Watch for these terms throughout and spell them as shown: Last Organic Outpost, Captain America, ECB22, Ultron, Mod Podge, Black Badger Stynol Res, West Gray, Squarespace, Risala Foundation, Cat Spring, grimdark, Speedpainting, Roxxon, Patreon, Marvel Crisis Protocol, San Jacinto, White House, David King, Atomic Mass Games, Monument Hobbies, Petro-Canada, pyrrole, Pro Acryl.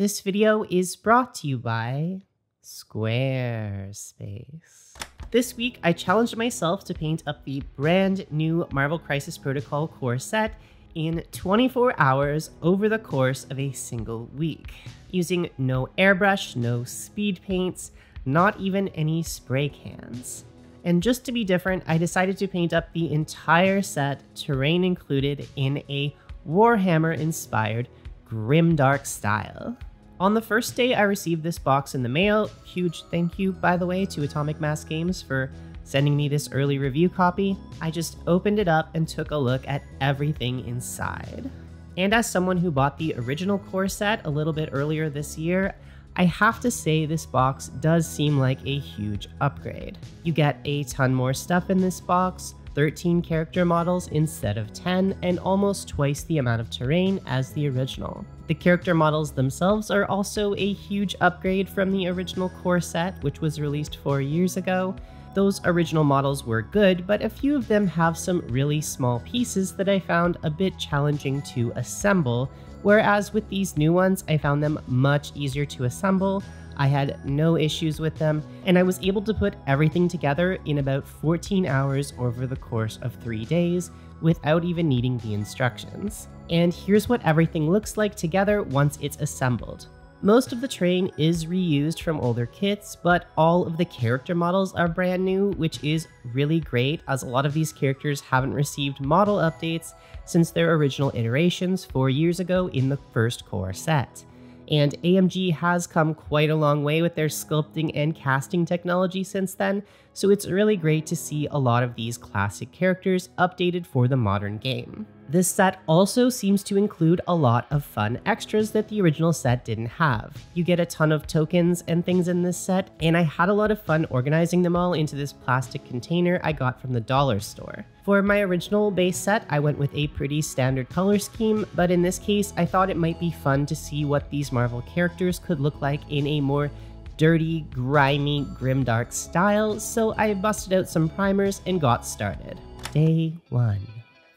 This video is brought to you by Squarespace. This week, I challenged myself to paint up the brand new Marvel Crisis Protocol core set in 24 hours over the course of a single week, using no airbrush, no speed paints, not even any spray cans. And just to be different, I decided to paint up the entire set, terrain included, in a Warhammer-inspired grimdark style. On the first day, I received this box in the mail. Huge thank you, by the way, to Atomic Mass Games for sending me this early review copy. I just opened it up and took a look at everything inside. And as someone who bought the original core set a little bit earlier this year, I have to say this box does seem like a huge upgrade. You get a ton more stuff in this box, 13 character models instead of 10, and almost twice the amount of terrain as the original. The character models themselves are also a huge upgrade from the original core set, which was released 4 years ago. Those original models were good, but a few of them have some really small pieces that I found a bit challenging to assemble, whereas with these new ones, I found them much easier to assemble. I had no issues with them, and I was able to put everything together in about 14 hours over the course of 3 days without even needing the instructions. And here's what everything looks like together once it's assembled. Most of the terrain is reused from older kits, but all of the character models are brand new, which is really great, as a lot of these characters haven't received model updates since their original iterations 4 years ago in the first core set. And AMG has come quite a long way with their sculpting and casting technology since then, so it's really great to see a lot of these classic characters updated for the modern game. This set also seems to include a lot of fun extras that the original set didn't have. You get a ton of tokens and things in this set, and I had a lot of fun organizing them all into this plastic container I got from the dollar store. For my original base set, I went with a pretty standard color scheme, but in this case, I thought it might be fun to see what these Marvel characters could look like in a more dirty, grimy, grimdark style, so I busted out some primers and got started. Day one.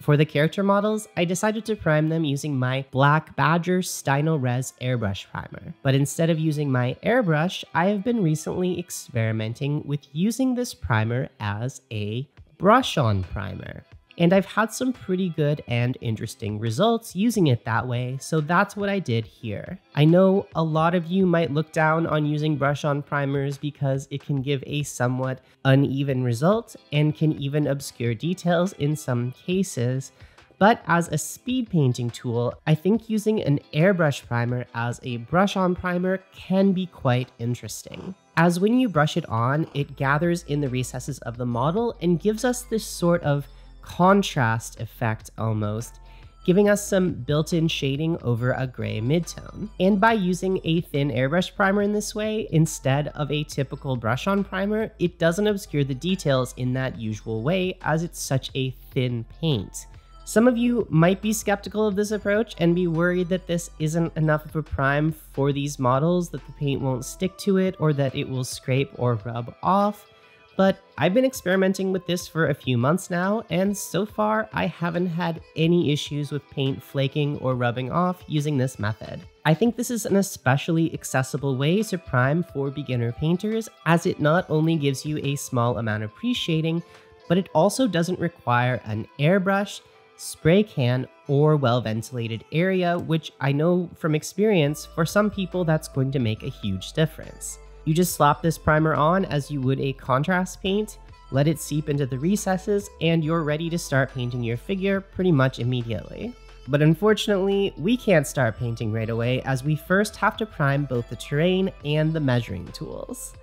For the character models, I decided to prime them using my Black Badger Stynol Res airbrush primer. But instead of using my airbrush, I have been recently experimenting with using this primer as a brush-on primer. And I've had some pretty good and interesting results using it that way, so that's what I did here. I know a lot of you might look down on using brush-on primers because it can give a somewhat uneven result and can even obscure details in some cases, but as a speed painting tool, I think using an airbrush primer as a brush-on primer can be quite interesting, as when you brush it on, it gathers in the recesses of the model and gives us this sort of contrast effect almost, giving us some built-in shading over a gray midtone. And by using a thin airbrush primer in this way, instead of a typical brush-on primer, it doesn't obscure the details in that usual way as it's such a thin paint. Some of you might be skeptical of this approach and be worried that this isn't enough of a prime for these models, that the paint won't stick to it or that it will scrape or rub off. But I've been experimenting with this for a few months now, and so far I haven't had any issues with paint flaking or rubbing off using this method. I think this is an especially accessible way to prime for beginner painters, as it not only gives you a small amount of pre-shading, but it also doesn't require an airbrush, spray can, or well-ventilated area, which I know from experience, for some people that's going to make a huge difference. You just slap this primer on as you would a contrast paint, let it seep into the recesses, and you're ready to start painting your figure pretty much immediately. But unfortunately, we can't start painting right away as we first have to prime both the terrain and the measuring tools.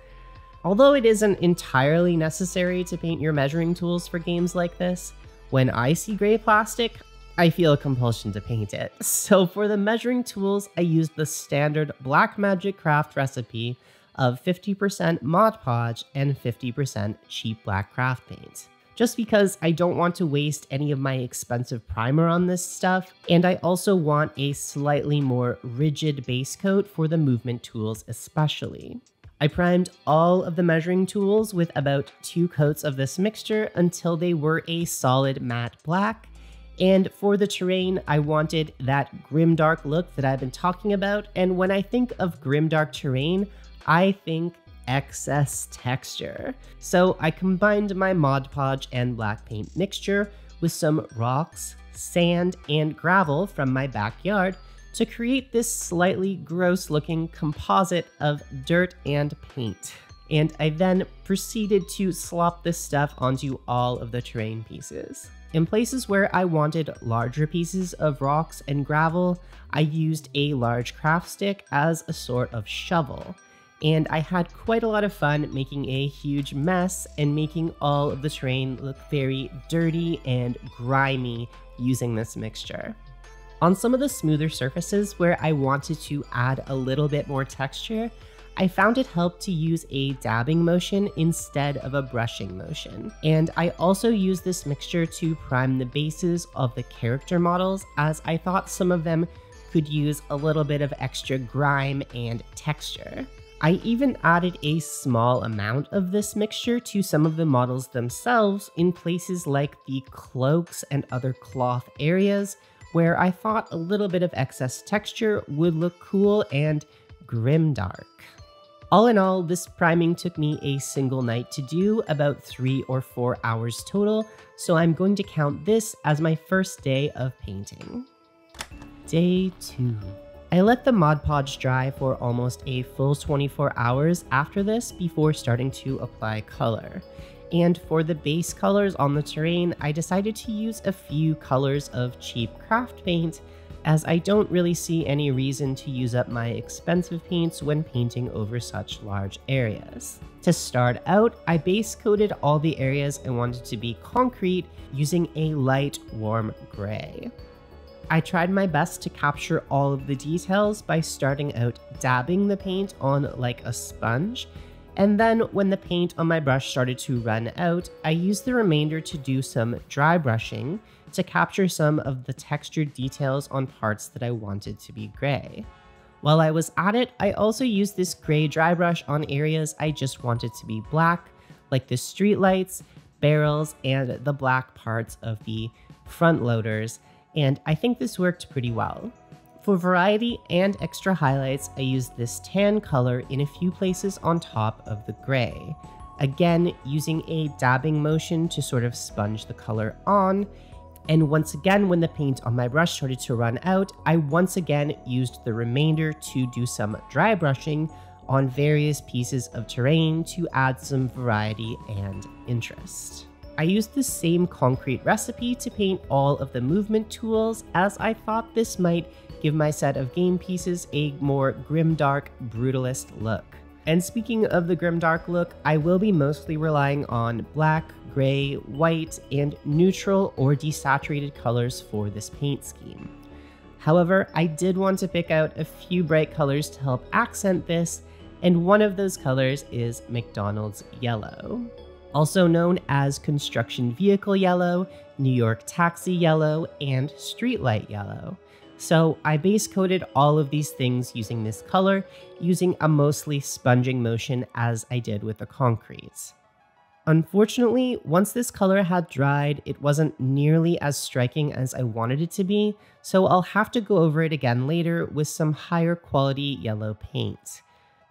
Although it isn't entirely necessary to paint your measuring tools for games like this, when I see gray plastic, I feel a compulsion to paint it. So for the measuring tools, I used the standard Blackmagic Craft recipe of 50% Mod Podge and 50% cheap black craft paint, just because I don't want to waste any of my expensive primer on this stuff, and I also want a slightly more rigid base coat for the movement tools especially. I primed all of the measuring tools with about 2 coats of this mixture until they were a solid matte black, And for the terrain, I wanted that grimdark look that I've been talking about. And when I think of grimdark terrain, I think excess texture. So I combined my Mod Podge and black paint mixture with some rocks, sand, and gravel from my backyard to create this slightly gross looking composite of dirt and paint. And I then proceeded to slop this stuff onto all of the terrain pieces. In places where I wanted larger pieces of rocks and gravel, I used a large craft stick as a sort of shovel. And I had quite a lot of fun making a huge mess and making all of the terrain look very dirty and grimy using this mixture. On some of the smoother surfaces where I wanted to add a little bit more texture, I found it helped to use a dabbing motion instead of a brushing motion. And I also used this mixture to prime the bases of the character models, as I thought some of them could use a little bit of extra grime and texture. I even added a small amount of this mixture to some of the models themselves in places like the cloaks and other cloth areas, where I thought a little bit of excess texture would look cool and grimdark. All in all, this priming took me a single night to do, about 3 or 4 hours total, so I'm going to count this as my first day of painting. Day 2. I let the Mod Podge dry for almost a full 24 hours after this before starting to apply color. And for the base colors on the terrain, I decided to use a few colors of cheap craft paint, as I don't really see any reason to use up my expensive paints when painting over such large areas. To start out, I base coated all the areas I wanted to be concrete using a light, warm gray. I tried my best to capture all of the details by starting out dabbing the paint on like a sponge, and then when the paint on my brush started to run out, I used the remainder to do some dry brushing to capture some of the textured details on parts that I wanted to be gray. While I was at it, I also used this gray dry brush on areas I just wanted to be black, like the streetlights, barrels, and the black parts of the front loaders, and I think this worked pretty well. For variety and extra highlights, I used this tan color in a few places on top of the gray. Again, using a dabbing motion to sort of sponge the color on, and once again, when the paint on my brush started to run out, I once again used the remainder to do some dry brushing on various pieces of terrain to add some variety and interest. I used the same concrete recipe to paint all of the movement tools, as I thought this might give my set of game pieces a more grimdark, brutalist look. And speaking of the grimdark look, I will be mostly relying on black, gray, white, and neutral or desaturated colors for this paint scheme. However, I did want to pick out a few bright colors to help accent this, and one of those colors is McDonald's yellow. Also known as construction vehicle yellow, New York taxi yellow, and streetlight yellow. So I base coated all of these things using this color, using a mostly sponging motion as I did with the concretes. Unfortunately, once this color had dried, it wasn't nearly as striking as I wanted it to be, so I'll have to go over it again later with some higher quality yellow paint.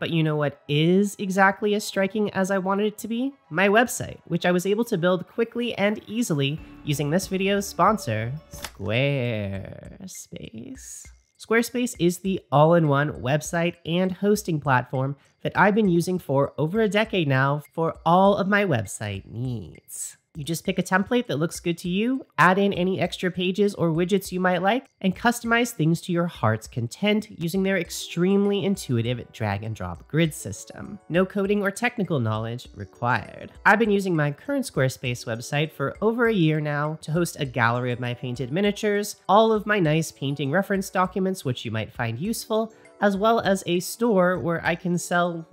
But you know what is exactly as striking as I wanted it to be? My website, which I was able to build quickly and easily using this video's sponsor, Squarespace. Squarespace is the all-in-one website and hosting platform that I've been using for over a decade now for all of my website needs. You just pick a template that looks good to you, add in any extra pages or widgets you might like, and customize things to your heart's content using their extremely intuitive drag and drop grid system. No coding or technical knowledge required. I've been using my current Squarespace website for over a year now to host a gallery of my painted miniatures, all of my nice painting reference documents which you might find useful, as well as a store where I can sell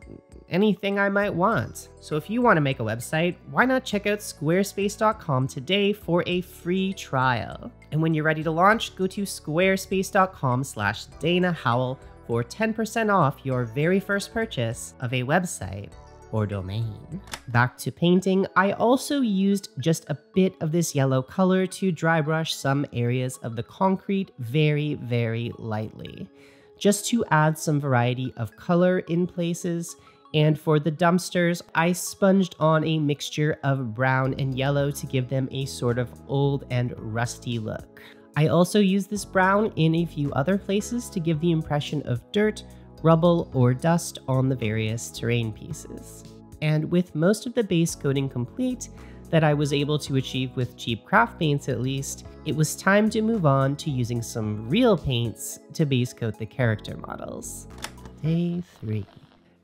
anything I might want. So if you want to make a website, why not check out squarespace.com today for a free trial. And when you're ready to launch, go to squarespace.com/DanaHowell for 10% off your very first purchase of a website. or domain. Back to painting, I also used just a bit of this yellow color to dry brush some areas of the concrete very, very lightly, just to add some variety of color in places. And for the dumpsters, I sponged on a mixture of brown and yellow to give them a sort of old and rusty look. I also used this brown in a few other places to give the impression of dirt, rubble, or dust on the various terrain pieces. And with most of the base coating complete, that I was able to achieve with cheap craft paints at least, it was time to move on to using some real paints to base coat the character models. Day 3.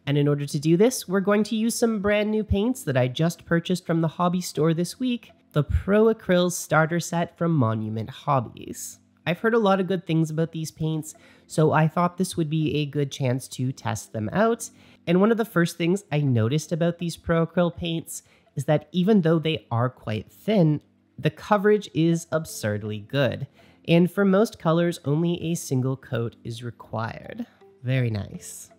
And in order to do this, we're going to use some brand new paints that I just purchased from the hobby store this week, the Pro Acryl starter set from Monument Hobbies. I've heard a lot of good things about these paints, so I thought this would be a good chance to test them out. And one of the first things I noticed about these Pro Acryl paints is that even though they are quite thin, the coverage is absurdly good. And for most colors, only a single coat is required. Very nice.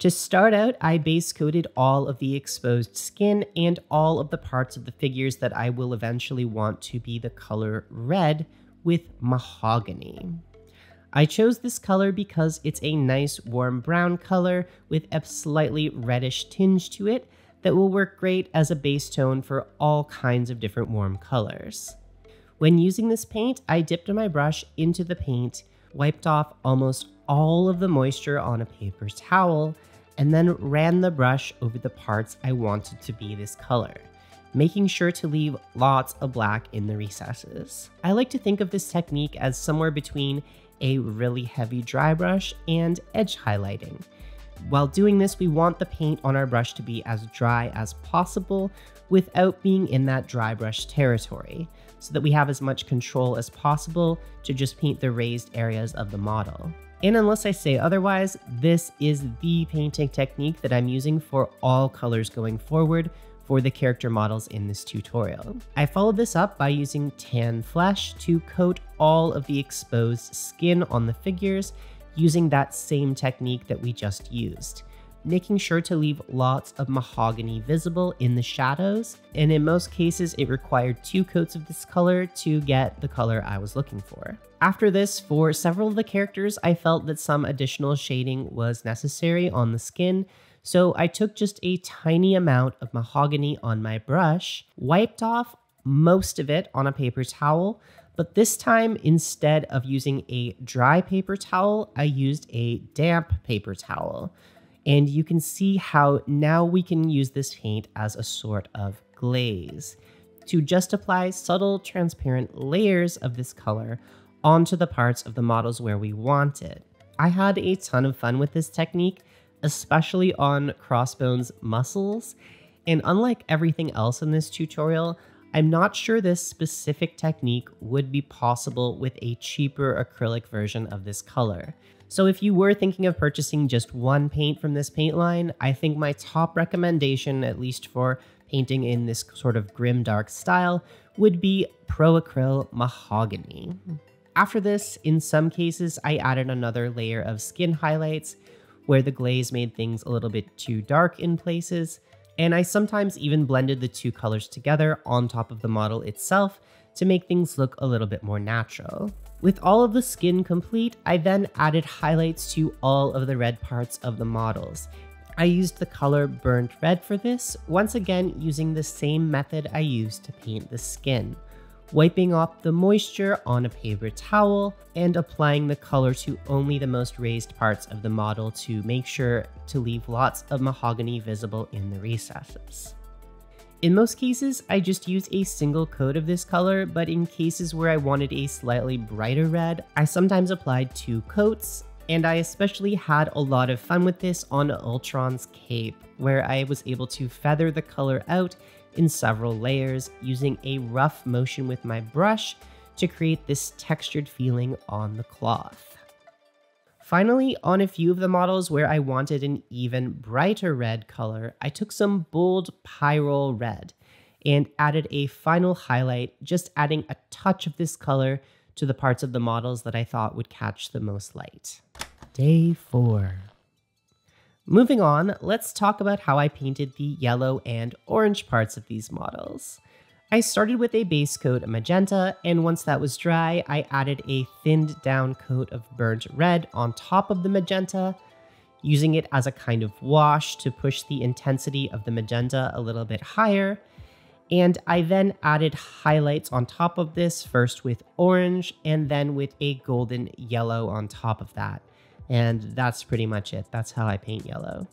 To start out, I base coated all of the exposed skin and all of the parts of the figures that I will eventually want to be the color red with mahogany. I chose this color because it's a nice warm brown color with a slightly reddish tinge to it that will work great as a base tone for all kinds of different warm colors. When using this paint, I dipped my brush into the paint, wiped off almost all of the moisture on a paper towel, and then ran the brush over the parts I wanted to be this color, making sure to leave lots of black in the recesses. I like to think of this technique as somewhere between a really heavy dry brush and edge highlighting. While doing this, we want the paint on our brush to be as dry as possible without being in that dry brush territory, so that we have as much control as possible to just paint the raised areas of the model. And unless I say otherwise, this is the painting technique that I'm using for all colors going forward for the character models in this tutorial. I followed this up by using tan flesh to coat all of the exposed skin on the figures using that same technique that we just used, making sure to leave lots of mahogany visible in the shadows, and in most cases it required 2 coats of this color to get the color I was looking for. After this, for several of the characters, I felt that some additional shading was necessary on the skin, so I took just a tiny amount of mahogany on my brush, wiped off most of it on a paper towel, but this time, instead of using a dry paper towel, I used a damp paper towel. And you can see how now we can use this paint as a sort of glaze to just apply subtle transparent layers of this color onto the parts of the models where we want it. I had a ton of fun with this technique, especially on Crossbone's muscles, and unlike everything else in this tutorial, I'm not sure this specific technique would be possible with a cheaper acrylic version of this color. So if you were thinking of purchasing just one paint from this paint line, I think my top recommendation, at least for painting in this sort of grim dark style, would be Pro Acryl Mahogany. After this, in some cases, I added another layer of skin highlights where the glaze made things a little bit too dark in places, and I sometimes even blended the 2 colors together on top of the model itself to make things look a little bit more natural. With all of the skin complete, I then added highlights to all of the red parts of the models. I used the color Burnt Red for this, once again using the same method I used to paint the skin, wiping off the moisture on a paper towel and applying the color to only the most raised parts of the model to make sure to leave lots of mahogany visible in the recesses. In most cases, I just used a single coat of this color, but in cases where I wanted a slightly brighter red, I sometimes applied 2 coats, and I especially had a lot of fun with this on Ultron's cape, where I was able to feather the color out in several layers using a rough motion with my brush to create this textured feeling on the cloth. Finally, on a few of the models where I wanted an even brighter red color, I took some bold pyrrole red and added a final highlight, just adding a touch of this color to the parts of the models that I thought would catch the most light. Day 4. Moving on, let's talk about how I painted the yellow and orange parts of these models. I started with a base coat of magenta, and once that was dry, I added a thinned down coat of burnt red on top of the magenta, using it as a kind of wash to push the intensity of the magenta a little bit higher. And I then added highlights on top of this, first with orange and then with a golden yellow on top of that. And that's pretty much it. That's how I paint yellow.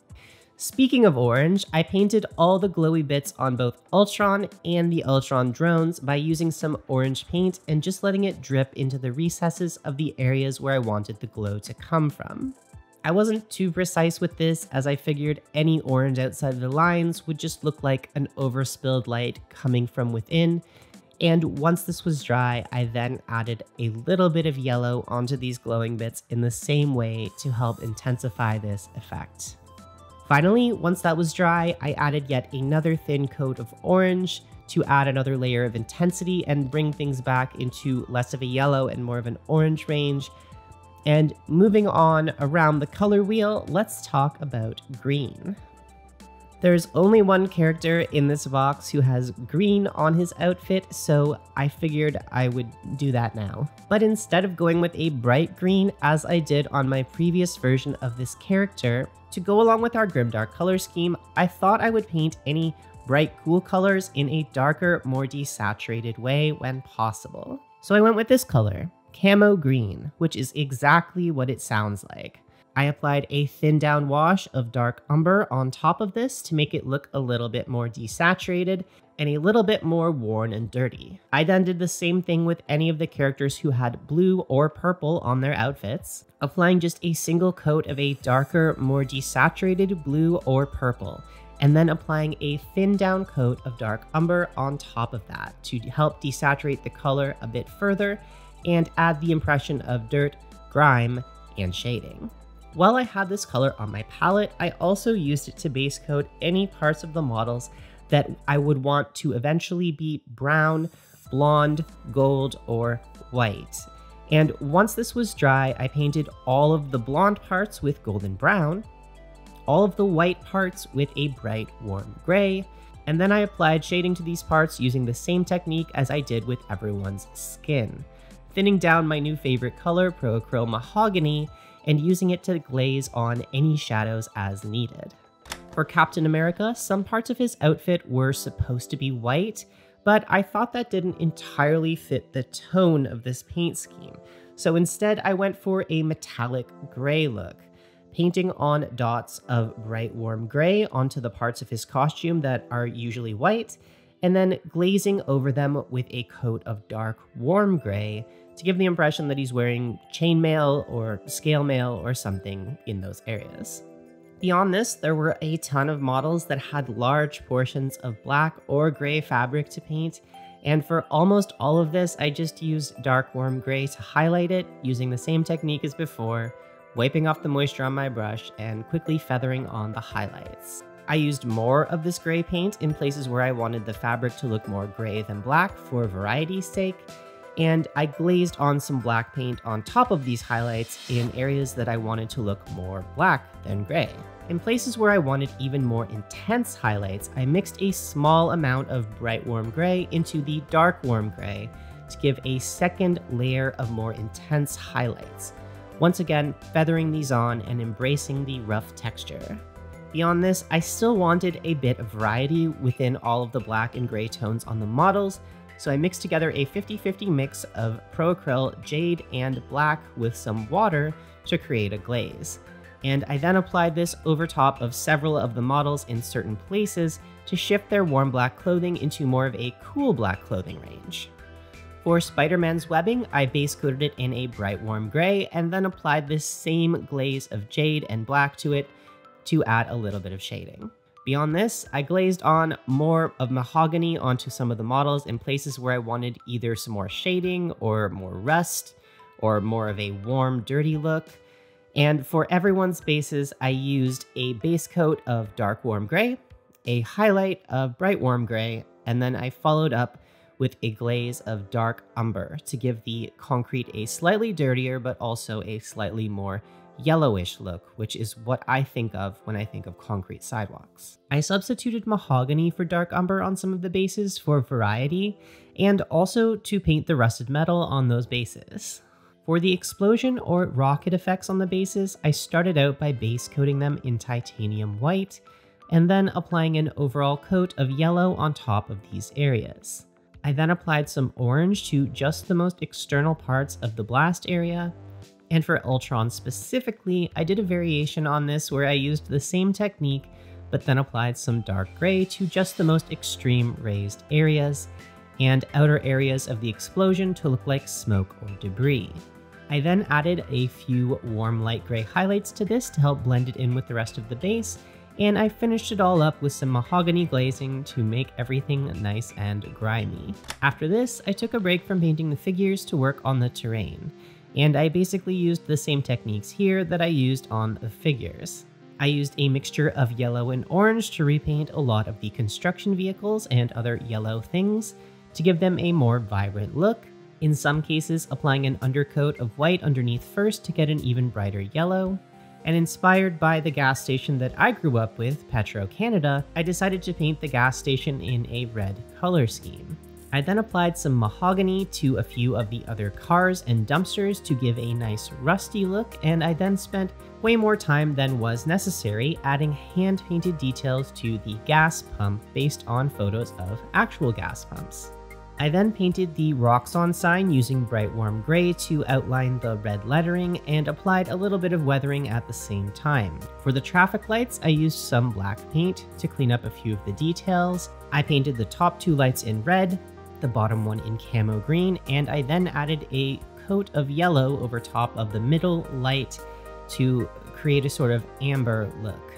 Speaking of orange, I painted all the glowy bits on both Ultron and the Ultron drones by using some orange paint and just letting it drip into the recesses of the areas where I wanted the glow to come from. I wasn't too precise with this, as I figured any orange outside the lines would just look like an overspilled light coming from within, and once this was dry, I then added a little bit of yellow onto these glowing bits in the same way to help intensify this effect. Finally, once that was dry, I added yet another thin coat of orange to add another layer of intensity and bring things back into less of a yellow and more of an orange range. And moving on around the color wheel, let's talk about green. There's only one character in this box who has green on his outfit, so I figured I would do that now. But instead of going with a bright green, as I did on my previous version of this character, to go along with our grimdark color scheme, I thought I would paint any bright, cool colors in a darker, more desaturated way when possible. So I went with this color, camo green, which is exactly what it sounds like. I applied a thin down wash of dark umber on top of this to make it look a little bit more desaturated and a little bit more worn and dirty. I then did the same thing with any of the characters who had blue or purple on their outfits, applying just a single coat of a darker, more desaturated blue or purple, and then applying a thin down coat of dark umber on top of that to help desaturate the color a bit further and add the impression of dirt, grime, and shading. While I had this color on my palette, I also used it to base coat any parts of the models that I would want to eventually be brown, blonde, gold, or white. And once this was dry, I painted all of the blonde parts with golden brown, all of the white parts with a bright warm gray, and then I applied shading to these parts using the same technique as I did with everyone's skin, thinning down my new favorite color, Pro Acryl Mahogany, and using it to glaze on any shadows as needed. For Captain America, some parts of his outfit were supposed to be white, but I thought that didn't entirely fit the tone of this paint scheme, so instead I went for a metallic gray look, painting on dots of bright warm gray onto the parts of his costume that are usually white, and then glazing over them with a coat of dark warm gray to give the impression that he's wearing chainmail or scale mail or something in those areas. Beyond this, there were a ton of models that had large portions of black or gray fabric to paint, and for almost all of this, I just used dark warm gray to highlight it, using the same technique as before, wiping off the moisture on my brush, and quickly feathering on the highlights. I used more of this gray paint in places where I wanted the fabric to look more gray than black for variety's sake, and I glazed on some black paint on top of these highlights in areas that I wanted to look more black than gray. In places where I wanted even more intense highlights, I mixed a small amount of bright warm gray into the dark warm gray to give a second layer of more intense highlights, once again feathering these on and embracing the rough texture. Beyond this, I still wanted a bit of variety within all of the black and gray tones on the models, so I mixed together a 50-50 mix of Pro Acryl, jade, and black with some water to create a glaze. And I then applied this over top of several of the models in certain places to shift their warm black clothing into more of a cool black clothing range. For Spider-Man's webbing, I base coated it in a bright warm gray and then applied this same glaze of jade and black to it to add a little bit of shading. Beyond this, I glazed on more of mahogany onto some of the models in places where I wanted either some more shading or more rust or more of a warm, dirty look. And for everyone's bases, I used a base coat of dark warm gray, a highlight of bright warm gray, and then I followed up with a glaze of dark umber to give the concrete a slightly dirtier but also a slightly more yellowish look, which is what I think of when I think of concrete sidewalks. I substituted mahogany for dark umber on some of the bases for variety, and also to paint the rusted metal on those bases. For the explosion or rocket effects on the bases, I started out by base coating them in titanium white, and then applying an overall coat of yellow on top of these areas. I then applied some orange to just the most external parts of the blast area, and for Ultron specifically, I did a variation on this where I used the same technique, but then applied some dark gray to just the most extreme raised areas, and outer areas of the explosion to look like smoke or debris. I then added a few warm light gray highlights to this to help blend it in with the rest of the base, and I finished it all up with some mahogany glazing to make everything nice and grimy. After this, I took a break from painting the figures to work on the terrain, and I basically used the same techniques here that I used on the figures. I used a mixture of yellow and orange to repaint a lot of the construction vehicles and other yellow things to give them a more vibrant look, in some cases applying an undercoat of white underneath first to get an even brighter yellow. And inspired by the gas station that I grew up with, Petro-Canada, I decided to paint the gas station in a red color scheme. I then applied some mahogany to a few of the other cars and dumpsters to give a nice rusty look, and I then spent way more time than was necessary adding hand-painted details to the gas pump based on photos of actual gas pumps. I then painted the Roxxon sign using bright warm gray to outline the red lettering, and applied a little bit of weathering at the same time. For the traffic lights, I used some black paint to clean up a few of the details. I painted the top two lights in red, the bottom one in camo green, and I then added a coat of yellow over top of the middle light to create a sort of amber look.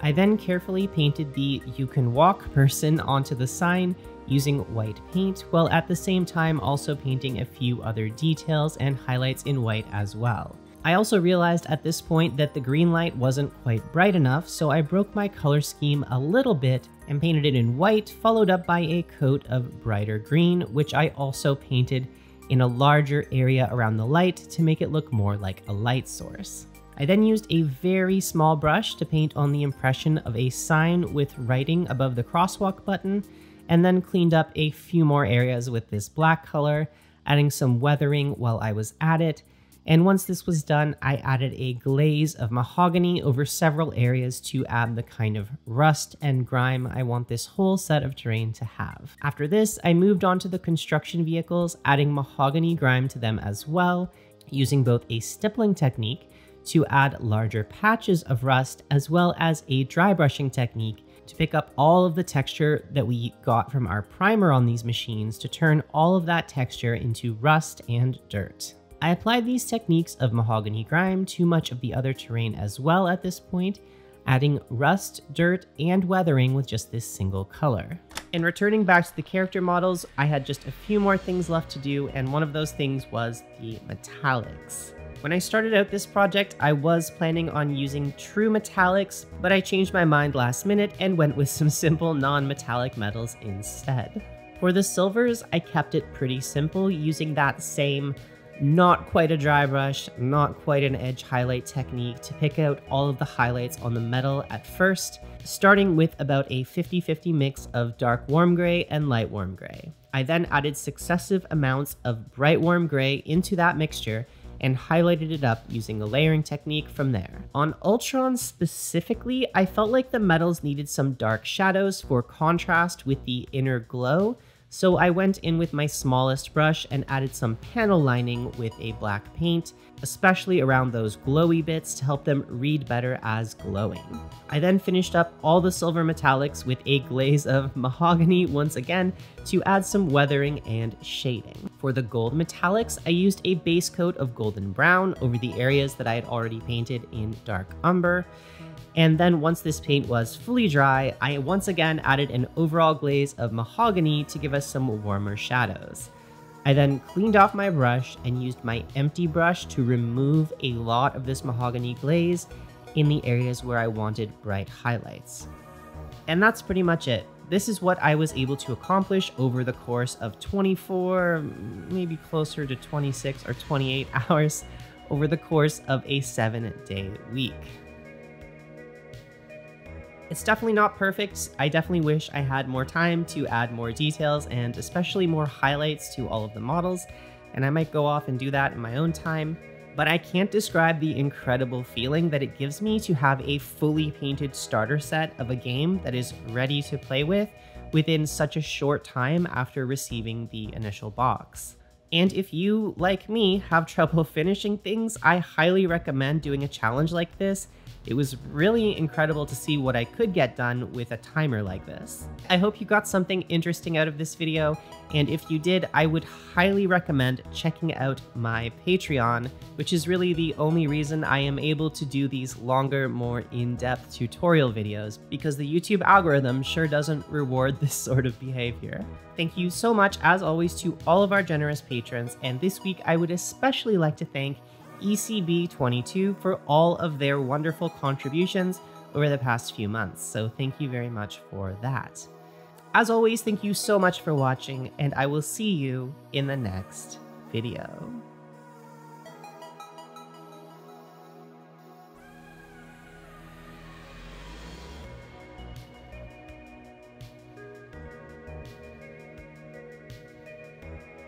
I then carefully painted the "You Can Walk" person onto the sign using white paint, while at the same time also painting a few other details and highlights in white as well. I also realized at this point that the green light wasn't quite bright enough, so I broke my color scheme a little bit and painted it in white, followed up by a coat of brighter green, which I also painted in a larger area around the light to make it look more like a light source. I then used a very small brush to paint on the impression of a sign with writing above the crosswalk button, and then cleaned up a few more areas with this black color, adding some weathering while I was at it. And once this was done, I added a glaze of mahogany over several areas to add the kind of rust and grime I want this whole set of terrain to have. After this, I moved on to the construction vehicles, adding mahogany grime to them as well, using both a stippling technique to add larger patches of rust, as well as a dry brushing technique to pick up all of the texture that we got from our primer on these machines to turn all of that texture into rust and dirt. I applied these techniques of mahogany grime to much of the other terrain as well at this point, adding rust, dirt, and weathering with just this single color. And returning back to the character models, I had just a few more things left to do, and one of those things was the metallics. When I started out this project, I was planning on using true metallics, but I changed my mind last minute and went with some simple non-metallic metals instead. For the silvers, I kept it pretty simple, using that same not quite a dry brush, not quite an edge highlight technique to pick out all of the highlights on the metal at first, starting with about a 50-50 mix of dark warm gray and light warm gray. I then added successive amounts of bright warm gray into that mixture and highlighted it up using a layering technique from there. On Ultron specifically, I felt like the metals needed some dark shadows for contrast with the inner glow, so I went in with my smallest brush and added some panel lining with a black paint, especially around those glowy bits to help them read better as glowing. I then finished up all the silver metallics with a glaze of mahogany once again to add some weathering and shading. For the gold metallics, I used a base coat of golden brown over the areas that I had already painted in dark umber. And then once this paint was fully dry, I once again added an overall glaze of mahogany to give us some warmer shadows. I then cleaned off my brush and used my empty brush to remove a lot of this mahogany glaze in the areas where I wanted bright highlights. And that's pretty much it. This is what I was able to accomplish over the course of 24, maybe closer to 26 or 28 hours over the course of a 7-day week. It's definitely not perfect. I definitely wish I had more time to add more details and especially more highlights to all of the models, and I might go off and do that in my own time, but I can't describe the incredible feeling that it gives me to have a fully painted starter set of a game that is ready to play with within such a short time after receiving the initial box. And if you, like me, have trouble finishing things, I highly recommend doing a challenge like this. It was really incredible to see what I could get done with a timer like this. I hope you got something interesting out of this video, and if you did, I would highly recommend checking out my Patreon, which is really the only reason I am able to do these longer, more in-depth tutorial videos, because the YouTube algorithm sure doesn't reward this sort of behavior. Thank you so much, as always, to all of our generous patrons, and this week I would especially like to thank ECB22 for all of their wonderful contributions over the past few months, so thank you very much for that. As always, thank you so much for watching, and I will see you in the next video.